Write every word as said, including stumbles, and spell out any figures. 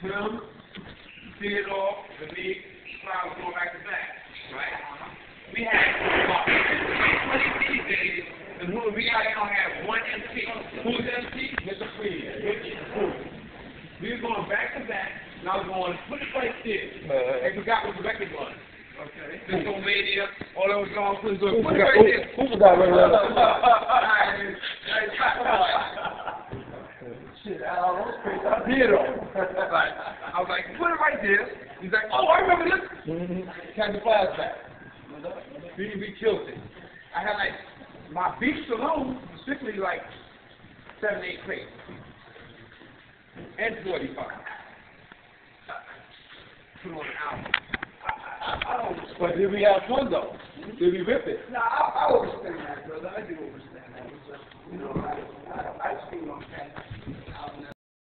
him, Theodore, the big flowers going back to back, right? We had twenty D Js, and who we got gonna have one M C. Who's M C? Mister Freeman. We were going back to back, and I was going, put it right there. Uh, and forgot what the record was. Okay. Discomania, all those songs, put it right there. Who forgot right there? Shit, I was crazy. I did it. I was like, put it right there. He's like, oh, I remember this. Catch the flashback. We, we killed it. I had like, my beats alone was strictly like seven, eight plays. And forty-five. Put on an album. I, I, I don't but did we have fun though? Did we rip it? No, I, I understand that, brother. I do understand that. You know, I, I, I speak on that.